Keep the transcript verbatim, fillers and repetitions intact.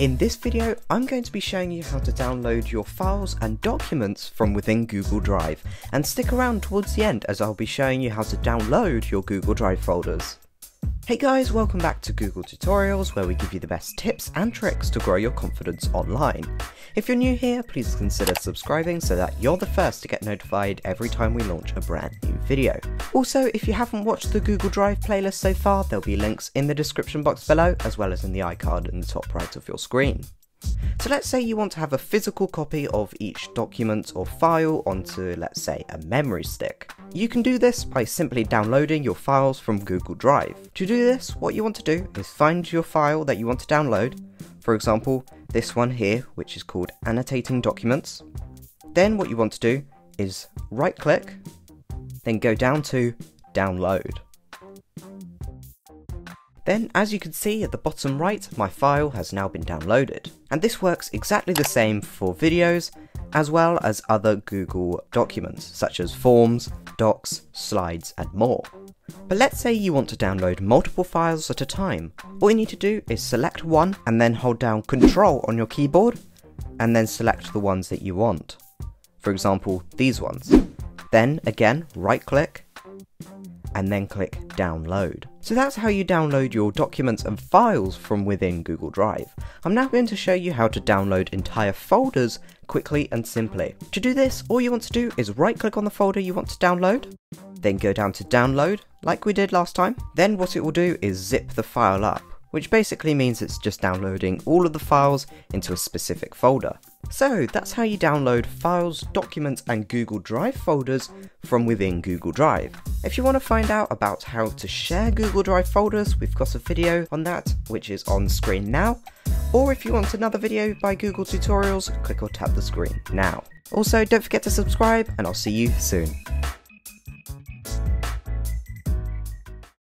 In this video, I'm going to be showing you how to download your files and documents from within Google Drive, and stick around towards the end as I'll be showing you how to download your Google Drive folders. Hey guys, welcome back to Google Tutorials, where we give you the best tips and tricks to grow your confidence online. If you're new here, please consider subscribing so that you're the first to get notified every time we launch a brand new video. Also, if you haven't watched the Google Drive playlist so far, there'll be links in the description box below, as well as in the iCard in the top right of your screen. So let's say you want to have a physical copy of each document or file onto, let's say, a memory stick. You can do this by simply downloading your files from Google Drive. To do this, what you want to do is find your file that you want to download, for example, this one here, which is called Annotating Documents. Then what you want to do is right-click, then go down to Download. Then, as you can see at the bottom right, my file has now been downloaded. And this works exactly the same for videos, as well as other Google documents, such as forms, docs, slides, and more. But let's say you want to download multiple files at a time. All you need to do is select one, and then hold down Ctrl on your keyboard, and then select the ones that you want. For example, these ones. Then, again, right-click, and then click Download. So that's how you download your documents and files from within Google Drive. I'm now going to show you how to download entire folders quickly and simply. To do this, all you want to do is right-click on the folder you want to download, then go down to Download, like we did last time. Then what it will do is zip the file up, which basically means it's just downloading all of the files into a specific folder. So that's how you download files, documents, and Google Drive folders from within Google Drive. If you want to find out about how to share Google Drive folders, we've got a video on that, which is on screen now. Or if you want another video by Google Tutorials, click or tap the screen now. Also, don't forget to subscribe, and I'll see you soon.